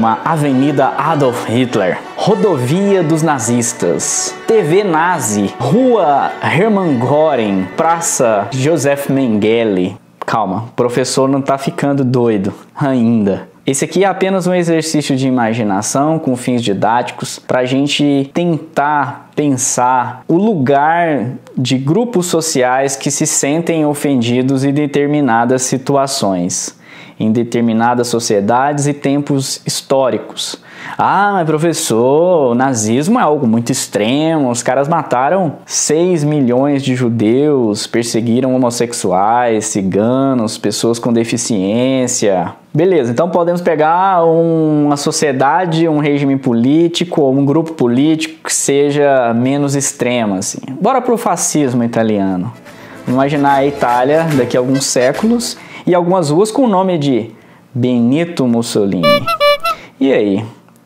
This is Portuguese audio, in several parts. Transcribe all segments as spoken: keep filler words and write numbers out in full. Chimacauma, Avenida Adolf Hitler, Rodovia dos Nazistas, T V Nazi, Rua Hermann Göring, Praça Josef Mengele. Calma, o professor não tá ficando doido ainda. Esse aqui é apenas um exercício de imaginação com fins didáticos para a gente tentar pensar o lugar de grupos sociais que se sentem ofendidos em determinadas situações, em determinadas sociedades e tempos históricos. Ah, mas professor, o nazismo é algo muito extremo, os caras mataram seis milhões de judeus, perseguiram homossexuais, ciganos, pessoas com deficiência. Beleza, então podemos pegar uma sociedade, um regime político ou um grupo político que seja menos extremo, assim. Bora pro fascismo italiano. Imaginar a Itália daqui a alguns séculos e algumas ruas com o nome de Benito Mussolini. E aí?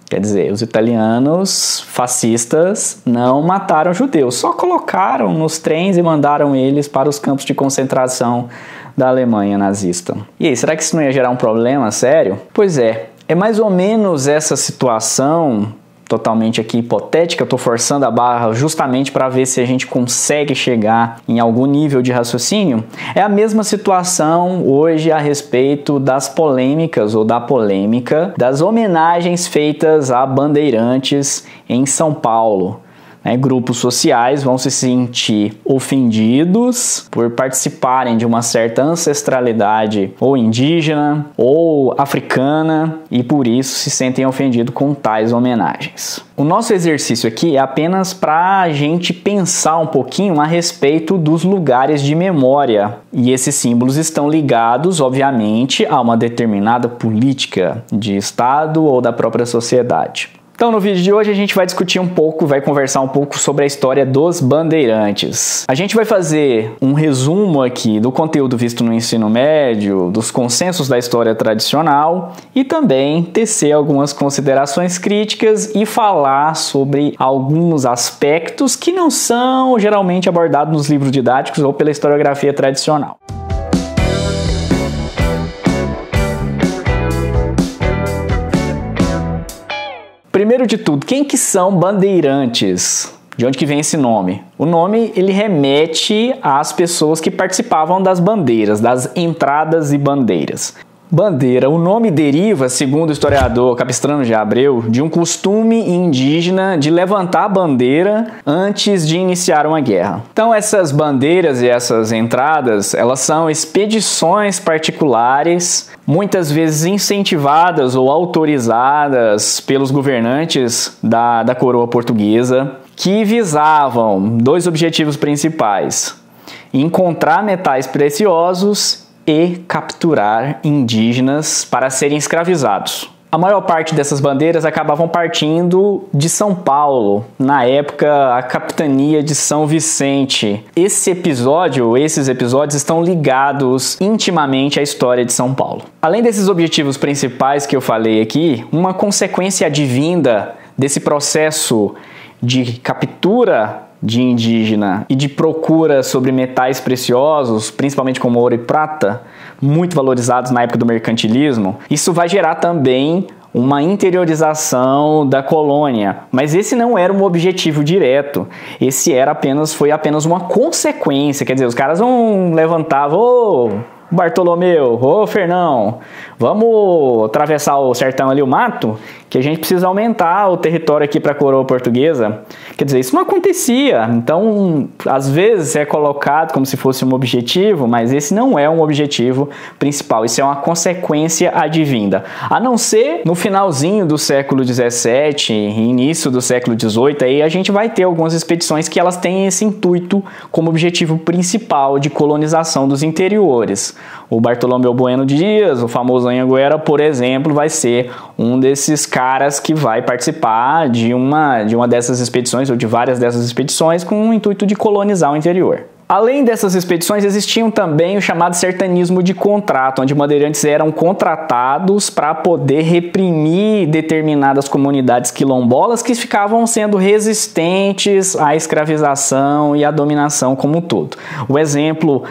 Quer dizer, os italianos fascistas não mataram judeus, só colocaram nos trens e mandaram eles para os campos de concentração da Alemanha nazista. E aí, será que isso não ia gerar um problema sério? Pois é, é mais ou menos essa situação, totalmente aqui hipotética, eu tô forçando a barra justamente para ver se a gente consegue chegar em algum nível de raciocínio. É a mesma situação hoje a respeito das polêmicas ou da polêmica das homenagens feitas a Bandeirantes em São Paulo. Né, grupos sociais vão se sentir ofendidos por participarem de uma certa ancestralidade ou indígena ou africana e por isso se sentem ofendidos com tais homenagens. O nosso exercício aqui é apenas para a gente pensar um pouquinho a respeito dos lugares de memória e esses símbolos estão ligados, obviamente, a uma determinada política de Estado ou da própria sociedade. Então no vídeo de hoje a gente vai discutir um pouco, vai conversar um pouco sobre a história dos bandeirantes. A gente vai fazer um resumo aqui do conteúdo visto no ensino médio, dos consensos da história tradicional e também tecer algumas considerações críticas e falar sobre alguns aspectos que não são geralmente abordados nos livros didáticos ou pela historiografia tradicional. Primeiro de tudo, quem que são bandeirantes? De onde que vem esse nome? O nome ele remete às pessoas que participavam das bandeiras, das entradas e bandeiras. Bandeira, o nome deriva, segundo o historiador Capistrano de Abreu, de um costume indígena de levantar a bandeira antes de iniciar uma guerra. Então essas bandeiras e essas entradas, elas são expedições particulares, muitas vezes incentivadas ou autorizadas pelos governantes da, da coroa portuguesa, que visavam dois objetivos principais: encontrar metais preciosos e capturar indígenas para serem escravizados. A maior parte dessas bandeiras acabavam partindo de São Paulo, na época a capitania de São Vicente. Esse episódio, esses episódios estão ligados intimamente à história de São Paulo. Além desses objetivos principais que eu falei aqui, uma consequência advinda desse processo de captura de indígena e de procura sobre metais preciosos, principalmente como ouro e prata, muito valorizados na época do mercantilismo, isso vai gerar também uma interiorização da colônia. Mas esse não era um objetivo direto. Esse era apenas, foi apenas uma consequência. Quer dizer, os caras não levantavam... Oh, Bartolomeu, ô oh, Fernão, vamos atravessar o sertão ali, o mato, que a gente precisa aumentar o território aqui para a coroa portuguesa. Quer dizer, isso não acontecia. Então, às vezes é colocado como se fosse um objetivo, mas esse não é um objetivo principal. Isso é uma consequência advinda. A não ser no finalzinho do século dezessete, início do século dezoito, aí a gente vai ter algumas expedições que elas têm esse intuito como objetivo principal de colonização dos interiores. O Bartolomeu Bueno de Dias, o famoso Anhanguera, por exemplo, vai ser um desses caras que vai participar de uma, de uma dessas expedições ou de várias dessas expedições com o intuito de colonizar o interior. Além dessas expedições, existiam também o chamado sertanismo de contrato, onde bandeirantes eram contratados para poder reprimir determinadas comunidades quilombolas que ficavam sendo resistentes à escravização e à dominação como um todo. O exemplo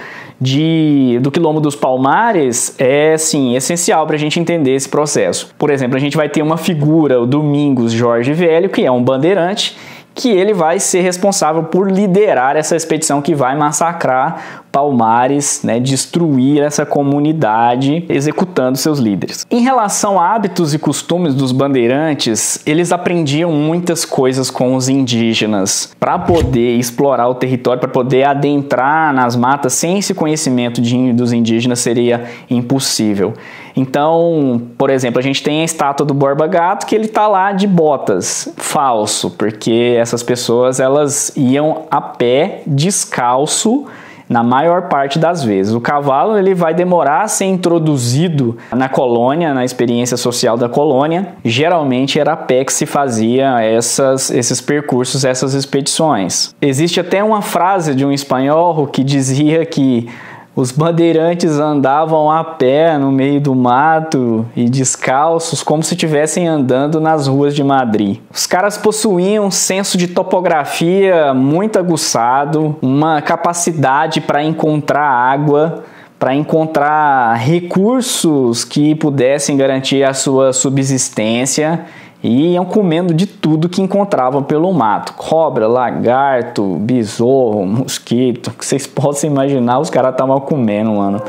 de, do Quilombo dos Palmares é, sim, essencial para a gente entender esse processo. Por exemplo, a gente vai ter uma figura, o Domingos Jorge Velho, que é um bandeirante, que ele vai ser responsável por liderar essa expedição que vai massacrar Palmares, né, destruir essa comunidade, executando seus líderes. Em relação a hábitos e costumes dos bandeirantes, eles aprendiam muitas coisas com os indígenas para poder explorar o território, para poder adentrar nas matas. Sem esse conhecimento de, dos indígenas seria impossível. Então, por exemplo, a gente tem a estátua do Borba Gato, que ele está lá de botas, falso, porque essas pessoas elas iam a pé, descalço, na maior parte das vezes. O cavalo ele vai demorar a ser introduzido na colônia, na experiência social da colônia. Geralmente era a pé que se fazia essas, esses percursos, essas expedições. Existe até uma frase de um espanhol que dizia que os bandeirantes andavam a pé no meio do mato e descalços, como se estivessem andando nas ruas de Madrid. Os caras possuíam um senso de topografia muito aguçado, uma capacidade para encontrar água, para encontrar recursos que pudessem garantir a sua subsistência, e iam comendo de tudo que encontravam pelo mato. Cobra, lagarto, besouro, mosquito, que vocês possam imaginar, os caras estavam comendo, mano.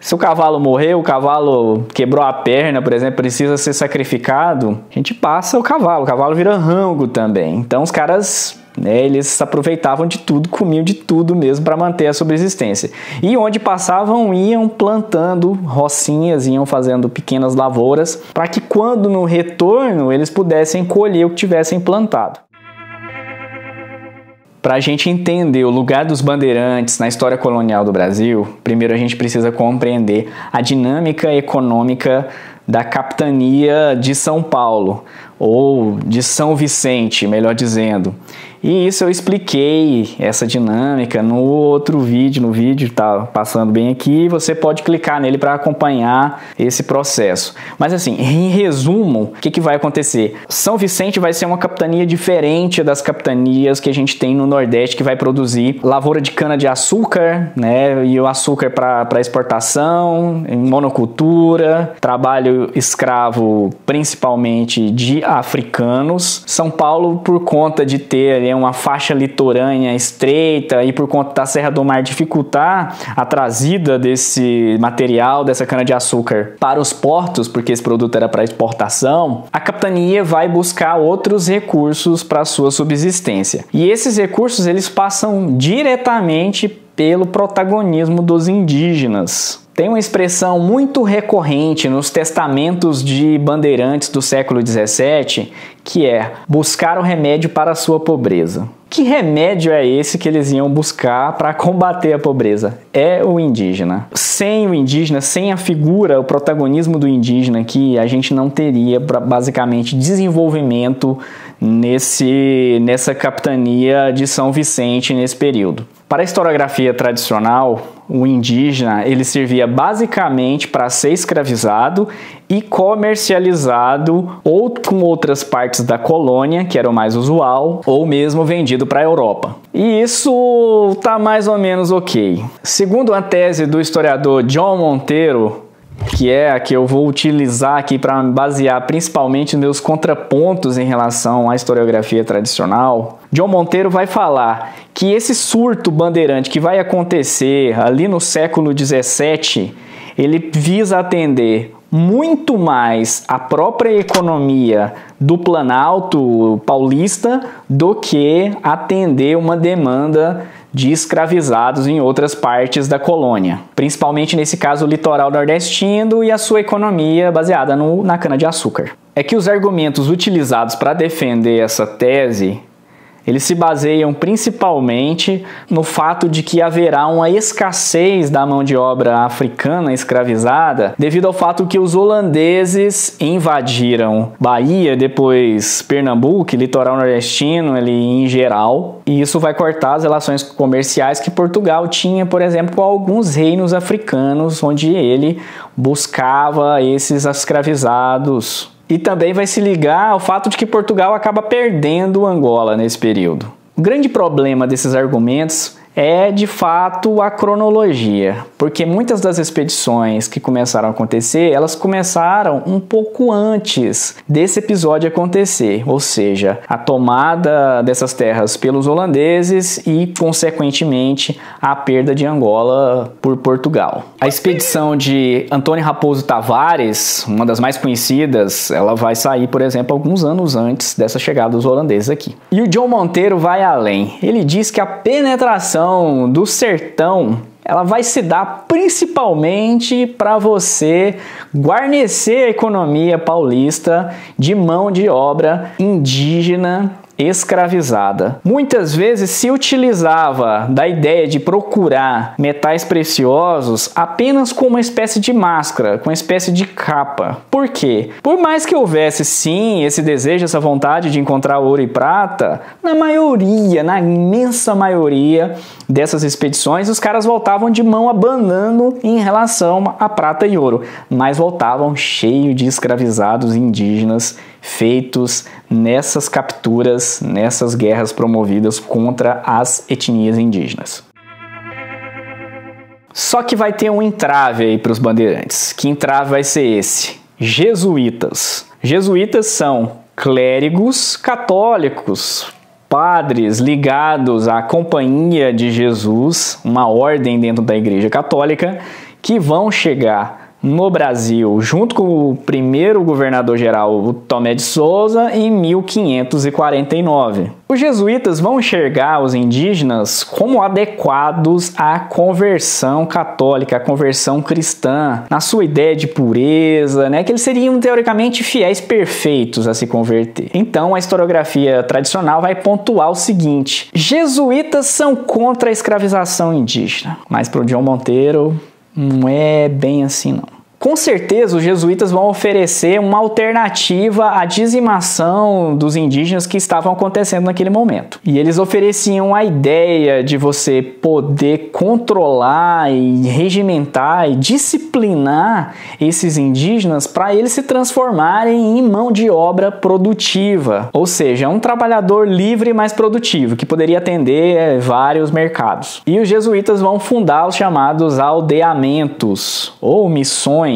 Se o cavalo morreu, o cavalo quebrou a perna, por exemplo, precisa ser sacrificado, a gente passa o cavalo, o cavalo vira rango também. Então os caras, né, eles se aproveitavam de tudo, comiam de tudo mesmo para manter a sobrevivência. E onde passavam, iam plantando rocinhas, iam fazendo pequenas lavouras, para que quando no retorno eles pudessem colher o que tivessem plantado. Para a gente entender o lugar dos bandeirantes na história colonial do Brasil, primeiro a gente precisa compreender a dinâmica econômica da capitania de São Paulo, ou de São Vicente, melhor dizendo. E isso eu expliquei, essa dinâmica, no outro vídeo, no vídeo que tá passando bem aqui, você pode clicar nele para acompanhar esse processo. Mas assim, em resumo, o que, que vai acontecer? São Vicente vai ser uma capitania diferente das capitanias que a gente tem no Nordeste, que vai produzir lavoura de cana-de-açúcar, né, e o açúcar para exportação, monocultura, trabalho escravo principalmente de africanos. São Paulo, por conta de ter é uma faixa litorânea estreita e por conta da Serra do Mar dificultar a trazida desse material, dessa cana-de-açúcar para os portos, porque esse produto era para exportação, a capitania vai buscar outros recursos para sua subsistência. E esses recursos eles passam diretamente pelo protagonismo dos indígenas. Tem uma expressão muito recorrente nos testamentos de bandeirantes do século dezessete, que é buscar o remédio para a sua pobreza. Que remédio é esse que eles iam buscar para combater a pobreza? É o indígena. Sem o indígena, sem a figura, o protagonismo do indígena, que a gente não teria basicamente desenvolvimento nesse, nessa capitania de São Vicente nesse período. Para a historiografia tradicional, o indígena ele servia basicamente para ser escravizado e comercializado ou com outras partes da colônia, que era o mais usual, ou mesmo vendido para a Europa. E isso tá mais ou menos ok. Segundo a tese do historiador John Monteiro, que é a que eu vou utilizar aqui para me basear principalmente nos meus contrapontos em relação à historiografia tradicional, John Monteiro vai falar que esse surto bandeirante que vai acontecer ali no século dezessete, ele visa atender muito mais a própria economia do Planalto paulista do que atender uma demanda de escravizados em outras partes da colônia, principalmente nesse caso o litoral nordestino e a sua economia baseada no, na cana-de-açúcar. É que os argumentos utilizados para defender essa tese eles se baseiam principalmente no fato de que haverá uma escassez da mão de obra africana escravizada devido ao fato que os holandeses invadiram Bahia, depois Pernambuco, litoral nordestino ali em geral, e isso vai cortar as relações comerciais que Portugal tinha, por exemplo, com alguns reinos africanos, onde ele buscava esses escravizados. E também vai se ligar ao fato de que Portugal acaba perdendo Angola nesse período. O grande problema desses argumentos é, de fato, a cronologia, porque muitas das expedições que começaram a acontecer, elas começaram um pouco antes desse episódio acontecer, ou seja, a tomada dessas terras pelos holandeses e, consequentemente, a perda de Angola por Portugal. A expedição de Antônio Raposo Tavares, uma das mais conhecidas, ela vai sair, por exemplo, alguns anos antes dessa chegada dos holandeses aqui. E o John Monteiro vai além. Ele diz que a penetração do sertão ela vai se dar principalmente para você guarnecer a economia paulista de mão de obra indígena escravizada. Muitas vezes se utilizava da ideia de procurar metais preciosos apenas com uma espécie de máscara, com uma espécie de capa. Por quê? Por mais que houvesse sim esse desejo, essa vontade de encontrar ouro e prata, na maioria, na imensa maioria dessas expedições, os caras voltavam de mão abanando em relação a prata e ouro, mas voltavam cheio de escravizados indígenas feitos nessas capturas, nessas guerras promovidas contra as etnias indígenas. Só que vai ter um entrave aí para os bandeirantes. Que entrave vai ser esse? Jesuítas. Jesuítas são clérigos católicos, padres ligados à Companhia de Jesus, uma ordem dentro da Igreja Católica, que vão chegar no Brasil, junto com o primeiro governador-geral Tomé de Souza, em mil quinhentos e quarenta e nove. Os jesuítas vão enxergar os indígenas como adequados à conversão católica, à conversão cristã, na sua ideia de pureza, né? Que eles seriam, teoricamente, fiéis perfeitos a se converter. Então, a historiografia tradicional vai pontuar o seguinte: jesuítas são contra a escravização indígena. Mas para o John Monteiro, não é bem assim, não. Com certeza, os jesuítas vão oferecer uma alternativa à dizimação dos indígenas que estavam acontecendo naquele momento. E eles ofereciam a ideia de você poder controlar e regimentar e disciplinar esses indígenas para eles se transformarem em mão de obra produtiva. Ou seja, um trabalhador livre mais produtivo, que poderia atender vários mercados. E os jesuítas vão fundar os chamados aldeamentos, ou missões,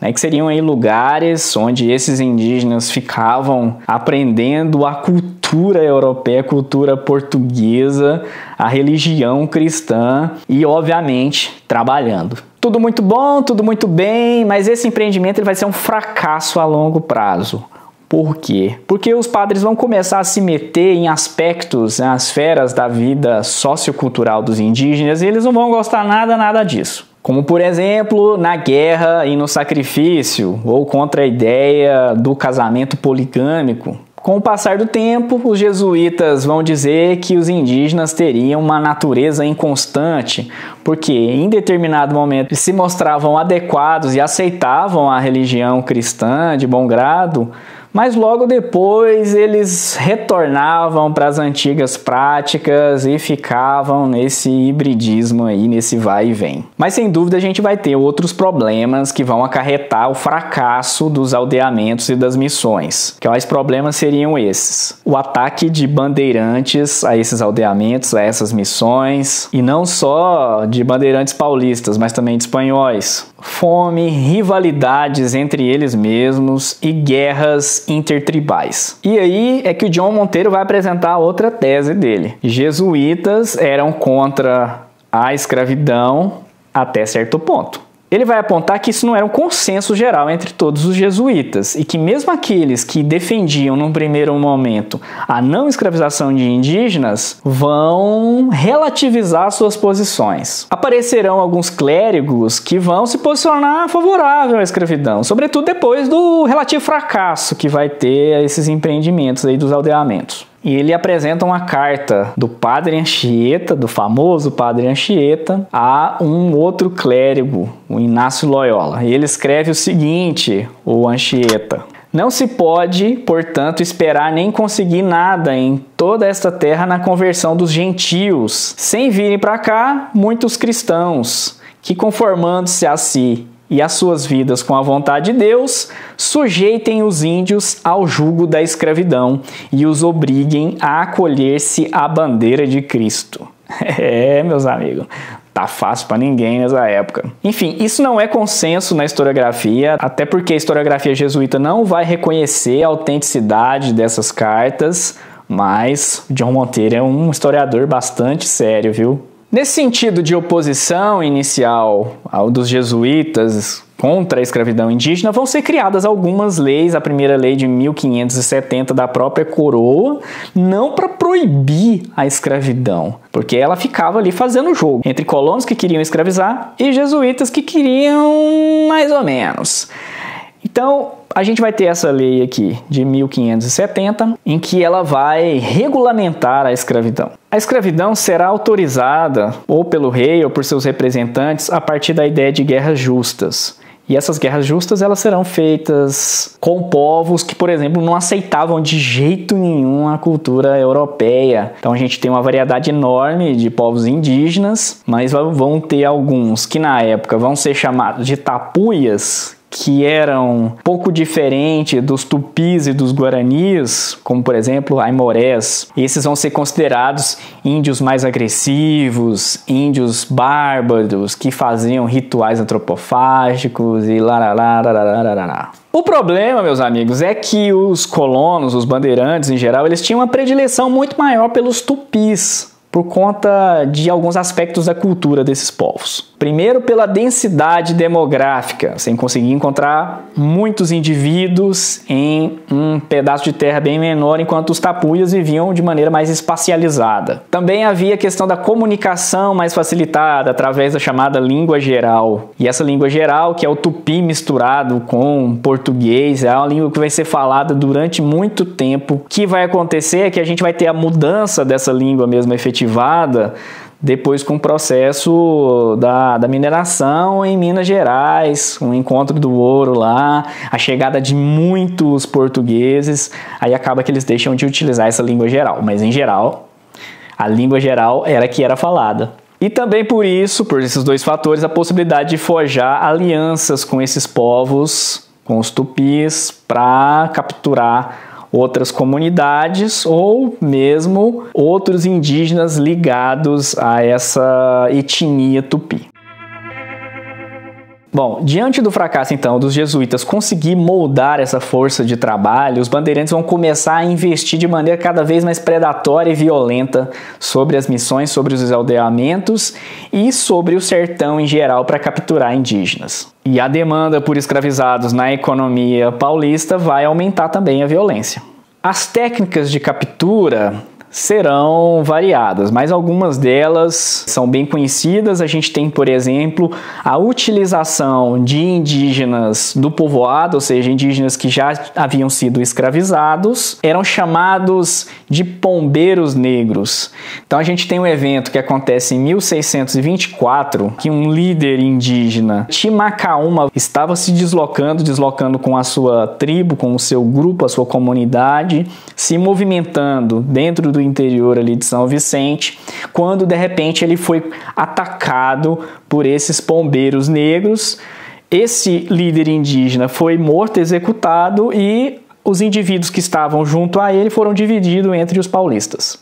né, que seriam aí lugares onde esses indígenas ficavam aprendendo a cultura europeia, a cultura portuguesa, a religião cristã e, obviamente, trabalhando. Tudo muito bom, tudo muito bem, mas esse empreendimento ele vai ser um fracasso a longo prazo. Por quê? Porque os padres vão começar a se meter em aspectos, nas esferas da vida sociocultural dos indígenas e eles não vão gostar nada, nada disso. Como, por exemplo, na guerra e no sacrifício, ou contra a ideia do casamento poligâmico. Com o passar do tempo, os jesuítas vão dizer que os indígenas teriam uma natureza inconstante, porque em determinado momento se mostravam adequados e aceitavam a religião cristã de bom grado, mas logo depois eles retornavam para as antigas práticas e ficavam nesse hibridismo aí, nesse vai e vem. Mas sem dúvida a gente vai ter outros problemas que vão acarretar o fracasso dos aldeamentos e das missões. Quais problemas seriam esses? O ataque de bandeirantes a esses aldeamentos, a essas missões, e não só de bandeirantes paulistas, mas também de espanhóis. Fome, rivalidades entre eles mesmos e guerras intertribais. E aí é que o John Monteiro vai apresentar outra tese dele. Jesuítas eram contra a escravidão até certo ponto. Ele vai apontar que isso não era um consenso geral entre todos os jesuítas e que mesmo aqueles que defendiam num primeiro momento a não escravização de indígenas vão relativizar suas posições. Aparecerão alguns clérigos que vão se posicionar favorável à escravidão, sobretudo depois do relativo fracasso que vai ter esses empreendimentos aí dos aldeamentos. E ele apresenta uma carta do Padre Anchieta, do famoso Padre Anchieta, a um outro clérigo, o Inácio Loyola. E ele escreve o seguinte, o Anchieta: não se pode, portanto, esperar nem conseguir nada em toda esta terra na conversão dos gentios, sem virem para cá muitos cristãos, que conformando-se a si e as suas vidas com a vontade de Deus, sujeitem os índios ao jugo da escravidão e os obriguem a acolher-se à bandeira de Cristo. É, meus amigos, tá fácil pra ninguém nessa época. Enfim, isso não é consenso na historiografia, até porque a historiografia jesuíta não vai reconhecer a autenticidade dessas cartas, mas John Monteiro é um historiador bastante sério, viu? Nesse sentido de oposição inicial ao dos jesuítas contra a escravidão indígena, vão ser criadas algumas leis. A primeira lei de mil quinhentos e setenta da própria coroa, não para proibir a escravidão, porque ela ficava ali fazendo o jogo entre colonos que queriam escravizar e jesuítas que queriam mais ou menos. Então, a gente vai ter essa lei aqui de mil quinhentos e setenta, em que ela vai regulamentar a escravidão. A escravidão será autorizada ou pelo rei ou por seus representantes a partir da ideia de guerras justas. E essas guerras justas, elas serão feitas com povos que, por exemplo, não aceitavam de jeito nenhum a cultura europeia. Então a gente tem uma variedade enorme de povos indígenas, mas vão ter alguns que na época vão ser chamados de tapuias, que eram pouco diferente dos tupis e dos guaranis, como por exemplo aimorés. Esses vão ser considerados índios mais agressivos, índios bárbaros que faziam rituais antropofágicos e lá, lá, lá, lá, lá, lá, lá. O problema, meus amigos, é que os colonos, os bandeirantes em geral, eles tinham uma predileção muito maior pelos tupis, por conta de alguns aspectos da cultura desses povos. Primeiro, pela densidade demográfica, sem conseguir encontrar muitos indivíduos em um pedaço de terra bem menor, enquanto os tapuias viviam de maneira mais espacializada. Também havia a questão da comunicação mais facilitada através da chamada língua geral. E essa língua geral, que é o tupi misturado com português, é uma língua que vai ser falada durante muito tempo. O que vai acontecer é que a gente vai ter a mudança dessa língua mesmo efetivamente, ativada depois com o processo da, da mineração em Minas Gerais, um encontro do ouro lá, a chegada de muitos portugueses, aí acaba que eles deixam de utilizar essa língua geral, mas em geral, a língua geral era a que era falada. E também por isso, por esses dois fatores, a possibilidade de forjar alianças com esses povos, com os tupis, para capturar outras comunidades ou mesmo outros indígenas ligados a essa etnia tupi. Bom, diante do fracasso então dos jesuítas conseguir moldar essa força de trabalho, os bandeirantes vão começar a investir de maneira cada vez mais predatória e violenta sobre as missões, sobre os aldeamentos e sobre o sertão em geral para capturar indígenas. E a demanda por escravizados na economia paulista vai aumentar também a violência. As técnicas de captura serão variadas, mas algumas delas são bem conhecidas. A gente tem, por exemplo, a utilização de indígenas do povoado, ou seja, indígenas que já haviam sido escravizados, eram chamados de pombeiros negros. Então a gente tem um evento que acontece em mil seiscentos e vinte e quatro, que um líder indígena, Chimacauma, estava se deslocando, deslocando com a sua tribo, com o seu grupo, a sua comunidade, se movimentando dentro do do interior ali de São Vicente, quando de repente ele foi atacado por esses pombeiros negros. Esse líder indígena foi morto, executado, e os indivíduos que estavam junto a ele foram divididos entre os paulistas.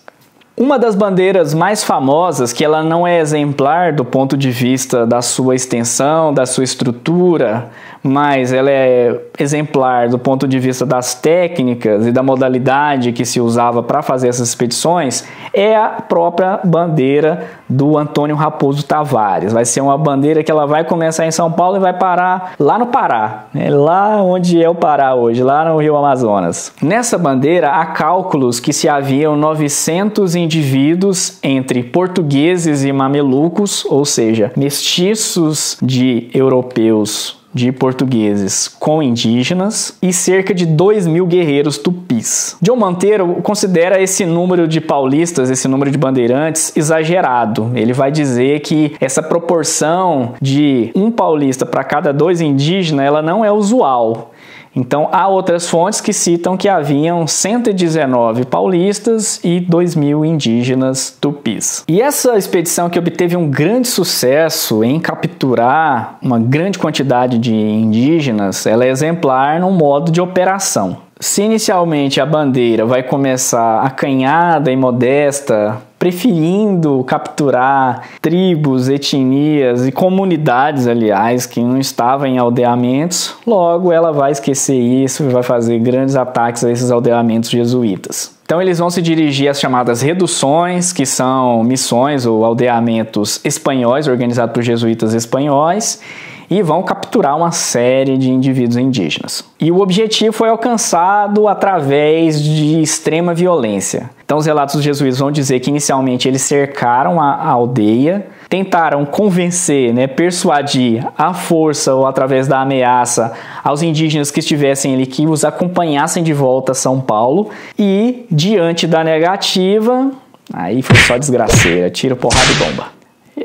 Uma das bandeiras mais famosas, que ela não é exemplar do ponto de vista da sua extensão, da sua estrutura, mas ela é exemplar do ponto de vista das técnicas e da modalidade que se usava para fazer essas expedições, é a própria bandeira do Antônio Raposo Tavares. Vai ser uma bandeira que ela vai começar em São Paulo e vai parar lá no Pará, né? Lá onde é o Pará hoje, lá no Rio Amazonas. Nessa bandeira há cálculos que se haviam novecentos indígenas indivíduos entre portugueses e mamelucos, ou seja, mestiços de europeus, de portugueses com indígenas, e cerca de dois mil guerreiros tupis. John Monteiro considera esse número de paulistas, esse número de bandeirantes, exagerado. Ele vai dizer que essa proporção de um paulista para cada dois indígenas, ela não é usual. Então, há outras fontes que citam que haviam cento e dezenove paulistas e dois mil indígenas tupis. E essa expedição, que obteve um grande sucesso em capturar uma grande quantidade de indígenas, ela é exemplar no modo de operação. Se inicialmente a bandeira vai começar acanhada e modesta, preferindo capturar tribos, etnias e comunidades, aliás, que não estavam em aldeamentos. Logo, ela vai esquecer isso e vai fazer grandes ataques a esses aldeamentos jesuítas. Então eles vão se dirigir às chamadas reduções, que são missões ou aldeamentos espanhóis, organizados por jesuítas espanhóis, e vão capturar uma série de indivíduos indígenas. E o objetivo foi alcançado através de extrema violência. Então os relatos dos jesuítas vão dizer que inicialmente eles cercaram a aldeia, tentaram convencer, né, persuadir à força ou através da ameaça aos indígenas que estivessem ali que os acompanhassem de volta a São Paulo e, diante da negativa, aí foi só desgraceira, tiro, porrada e bomba.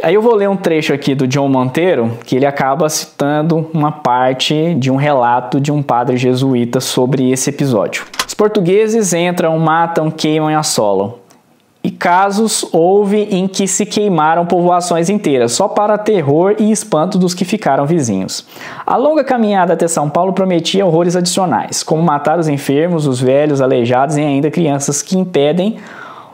Aí eu vou ler um trecho aqui do John Monteiro, que ele acaba citando uma parte de um relato de um padre jesuíta sobre esse episódio. Os portugueses entram, matam, queimam e assolam. E casos houve em que se queimaram povoações inteiras, só para terror e espanto dos que ficaram vizinhos. A longa caminhada até São Paulo prometia horrores adicionais, como matar os enfermos, os velhos, aleijados e ainda crianças que impedem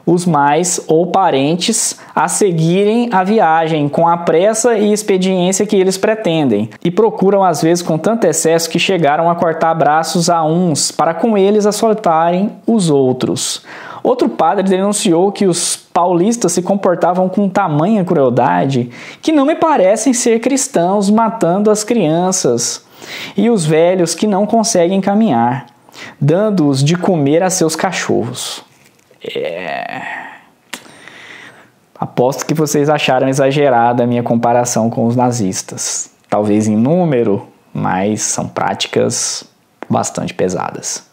os mais ou parentes a seguirem a viagem com a pressa e expediência que eles pretendem, e procuram às vezes com tanto excesso que chegaram a cortar braços a uns para com eles assaltarem os outros. Outro padre denunciou que os paulistas se comportavam com tamanha crueldade que não me parecem ser cristãos, matando as crianças e os velhos que não conseguem caminhar, dando-os de comer a seus cachorros. É... Aposto que vocês acharam exagerada a minha comparação com os nazistas. Talvez em número, mas são práticas bastante pesadas.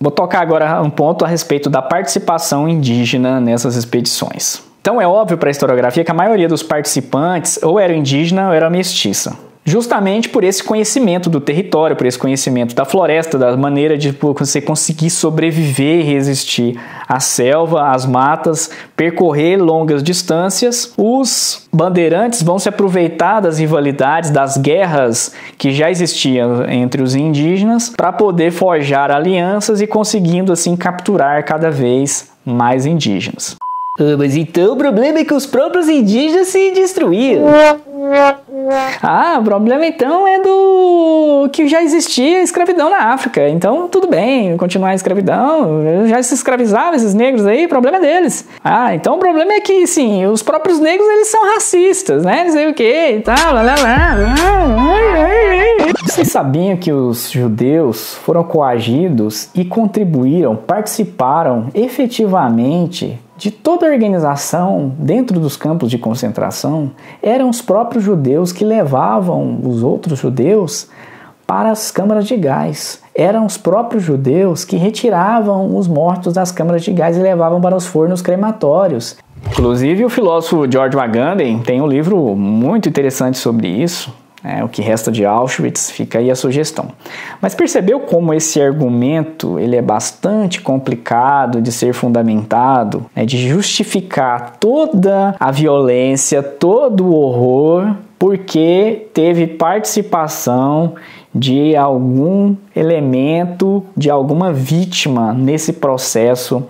Vou tocar agora um ponto a respeito da participação indígena nessas expedições. Então é óbvio para a historiografia que a maioria dos participantes ou era indígena ou era mestiça. Justamente por esse conhecimento do território, por esse conhecimento da floresta, da maneira de você conseguir sobreviver e resistir à selva, às matas, percorrer longas distâncias. Os bandeirantes vão se aproveitar das rivalidades, das guerras que já existiam entre os indígenas para poder forjar alianças e conseguindo assim capturar cada vez mais indígenas. Ah, mas então o problema é que os próprios indígenas se destruíram. Ah, o problema então é do que já existia escravidão na África. Então tudo bem, continuar a escravidão, já se escravizava esses negros aí, o problema é deles. Ah, então o problema é que sim, os próprios negros eles são racistas, né? Não sei o que e tal, lá, lá, lá. Vocês sabiam que os judeus foram coagidos e contribuíram, participaram efetivamente de toda a organização dentro dos campos de concentração? Eram os próprios judeus que levavam os outros judeus para as câmaras de gás. Eram os próprios judeus que retiravam os mortos das câmaras de gás e levavam para os fornos crematórios. Inclusive o filósofo Giorgio Agamben tem um livro muito interessante sobre isso, né? O que resta de Auschwitz, fica aí a sugestão. Mas percebeu como esse argumento ele é bastante complicado de ser fundamentado, né? De justificar toda a violência, todo o horror, porque teve participação de algum elemento, de alguma vítima nesse processo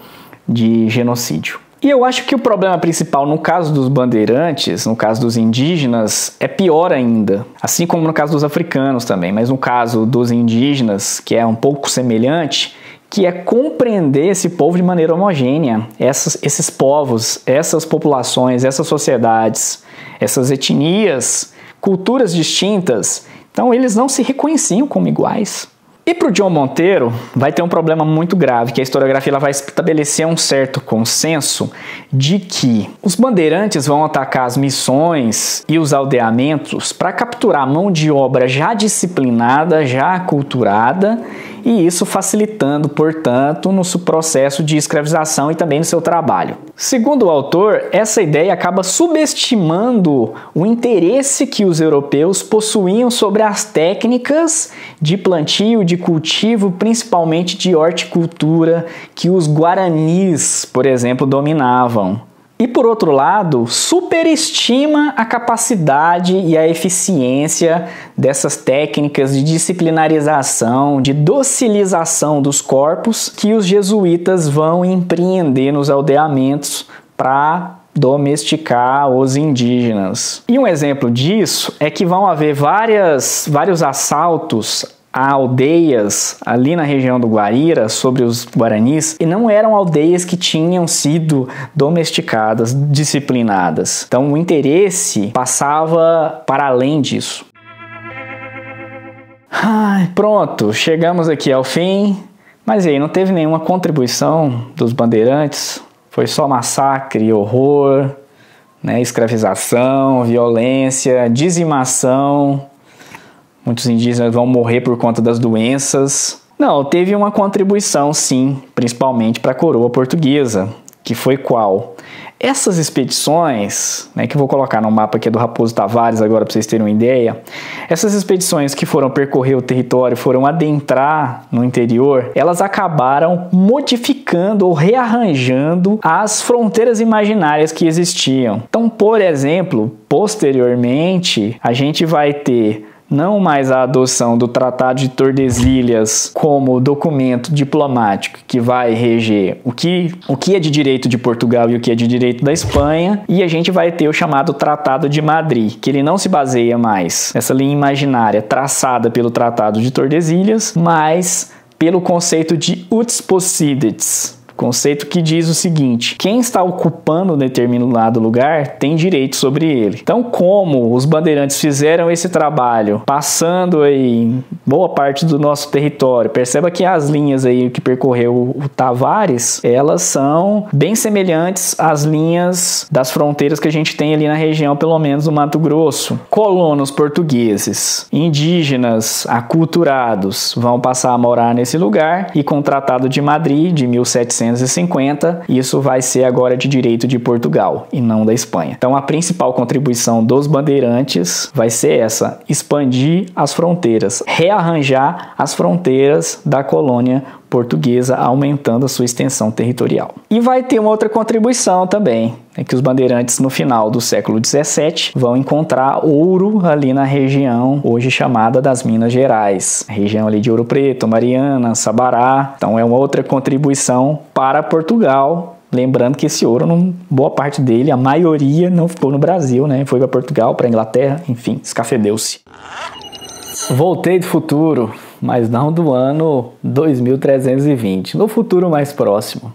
de genocídio. E eu acho que o problema principal no caso dos bandeirantes, no caso dos indígenas, é pior ainda. Assim como no caso dos africanos também, mas no caso dos indígenas, que é um pouco semelhante, que é compreender esse povo de maneira homogênea. Essas, esses povos, essas populações, essas sociedades, essas etnias, culturas distintas, então eles não se reconheciam como iguais. E para o John Monteiro vai ter um problema muito grave, que a historiografia ela vai estabelecer um certo consenso de que os bandeirantes vão atacar as missões e os aldeamentos para capturar mão de obra já disciplinada, já aculturada, e isso facilitando, portanto, no seu processo de escravização e também no seu trabalho. Segundo o autor, essa ideia acaba subestimando o interesse que os europeus possuíam sobre as técnicas de plantio, de cultivo, principalmente de horticultura, que os guaranis, por exemplo, dominavam. E, por outro lado, superestima a capacidade e a eficiência dessas técnicas de disciplinarização, de docilização dos corpos que os jesuítas vão empreender nos aldeamentos para domesticar os indígenas. E um exemplo disso é que vão haver várias, vários assaltos a aldeias ali na região do Guaíra, sobre os guaranis, e não eram aldeias que tinham sido domesticadas, disciplinadas. Então o interesse passava para além disso. Ai, pronto, chegamos aqui ao fim. Mas e aí, não teve nenhuma contribuição dos bandeirantes? Foi só massacre, horror, né, escravização, violência, dizimação. Muitos indígenas vão morrer por conta das doenças. Não, teve uma contribuição, sim, principalmente para a coroa portuguesa, que foi qual? Essas expedições, né, que eu vou colocar no mapa aqui do Raposo Tavares agora para vocês terem uma ideia, essas expedições que foram percorrer o território, foram adentrar no interior, elas acabaram modificando ou rearranjando as fronteiras imaginárias que existiam. Então, por exemplo, posteriormente, a gente vai ter não mais a adoção do Tratado de Tordesilhas como documento diplomático que vai reger o que, o que é de direito de Portugal e o que é de direito da Espanha, e a gente vai ter o chamado Tratado de Madrid, que ele não se baseia mais nessa linha imaginária traçada pelo Tratado de Tordesilhas, mas pelo conceito de uti possidetis. Conceito que diz o seguinte: quem está ocupando um determinado lugar tem direito sobre ele. Então, como os bandeirantes fizeram esse trabalho, passando aí boa parte do nosso território, perceba que as linhas aí que percorreu o Tavares, elas são bem semelhantes às linhas das fronteiras que a gente tem ali na região, pelo menos do Mato Grosso. Colonos portugueses, indígenas, aculturados, vão passar a morar nesse lugar, e com o Tratado de Madrid, de mil setecentos e cinquenta, isso vai ser agora de direito de Portugal e não da Espanha. Então a principal contribuição dos bandeirantes vai ser essa: expandir as fronteiras, rearranjar as fronteiras da colônia portuguesa, aumentando a sua extensão territorial. E vai ter uma outra contribuição também, é que os bandeirantes no final do século dezessete vão encontrar ouro ali na região hoje chamada das Minas Gerais, a região ali de Ouro Preto, Mariana, Sabará. Então é uma outra contribuição para Portugal. Lembrando que esse ouro, não, boa parte dele, a maioria, não ficou no Brasil, né? Foi para Portugal, para Inglaterra, enfim, escafedeu-se. Voltei do futuro, mas não do ano dois mil trezentos e vinte, no futuro mais próximo.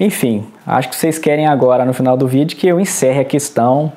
Enfim, acho que vocês querem agora, no final do vídeo, que eu encerre a questão,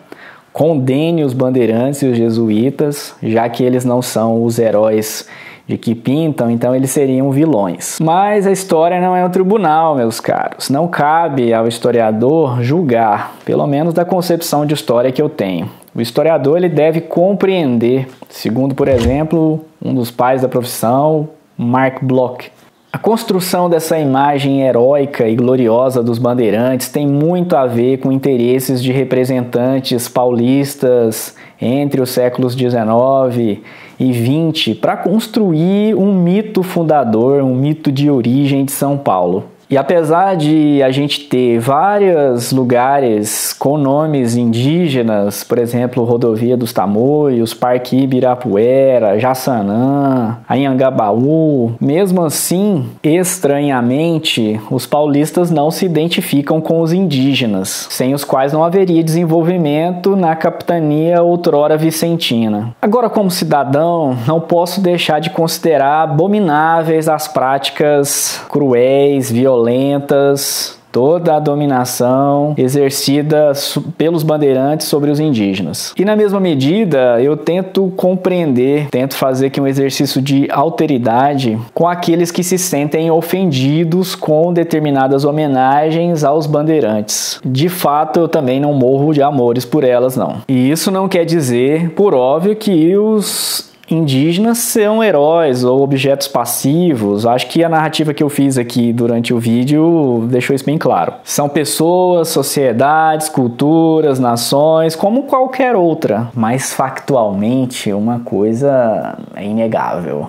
condene os bandeirantes e os jesuítas, já que eles não são os heróis de que pintam, então eles seriam vilões. Mas a história não é um tribunal, meus caros. Não cabe ao historiador julgar, pelo menos da concepção de história que eu tenho. O historiador, ele deve compreender, segundo, por exemplo, um dos pais da profissão, Marc Bloch. A construção dessa imagem heróica e gloriosa dos bandeirantes tem muito a ver com interesses de representantes paulistas entre os séculos dezenove e vinte para construir um mito fundador, um mito de origem de São Paulo. E apesar de a gente ter vários lugares com nomes indígenas, por exemplo, Rodovia dos Tamoios, Parque Ibirapuera, Jaçanã, Anhangabaú, mesmo assim, estranhamente, os paulistas não se identificam com os indígenas, sem os quais não haveria desenvolvimento na capitania outrora vicentina. Agora, como cidadão, não posso deixar de considerar abomináveis as práticas cruéis, violentas, violentas, toda a dominação exercida pelos bandeirantes sobre os indígenas. E na mesma medida, eu tento compreender, tento fazer aqui um exercício de alteridade com aqueles que se sentem ofendidos com determinadas homenagens aos bandeirantes. De fato, eu também não morro de amores por elas, não. E isso não quer dizer, por óbvio, que os indígenas são heróis ou objetos passivos. Acho que a narrativa que eu fiz aqui durante o vídeo deixou isso bem claro. São pessoas, sociedades, culturas, nações, como qualquer outra. Mas factualmente uma coisa é inegável: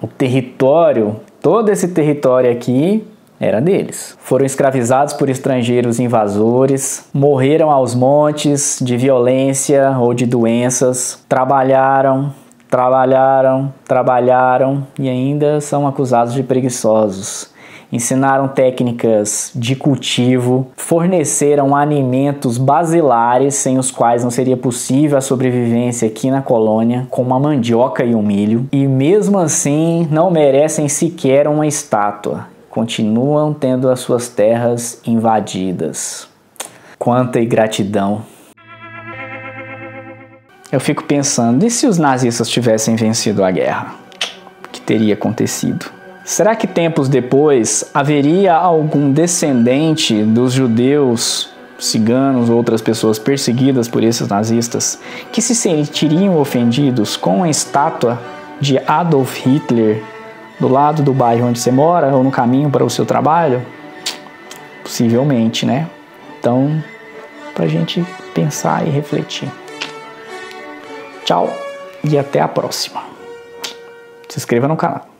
o território, todo esse território aqui era deles. Foram escravizados por estrangeiros invasores, morreram aos montes de violência ou de doenças, trabalharam, trabalharam, trabalharam e ainda são acusados de preguiçosos. Ensinaram técnicas de cultivo, forneceram alimentos basilares sem os quais não seria possível a sobrevivência aqui na colônia, como a mandioca e o milho, e mesmo assim não merecem sequer uma estátua. Continuam tendo as suas terras invadidas. Quanta ingratidão! Eu fico pensando, e se os nazistas tivessem vencido a guerra? O que teria acontecido? Será que tempos depois haveria algum descendente dos judeus, ciganos ou outras pessoas perseguidas por esses nazistas que se sentiriam ofendidos com a estátua de Adolf Hitler do lado do bairro onde você mora ou no caminho para o seu trabalho? Possivelmente, né? Então, pra gente pensar e refletir. Tchau e até a próxima. Se inscreva no canal.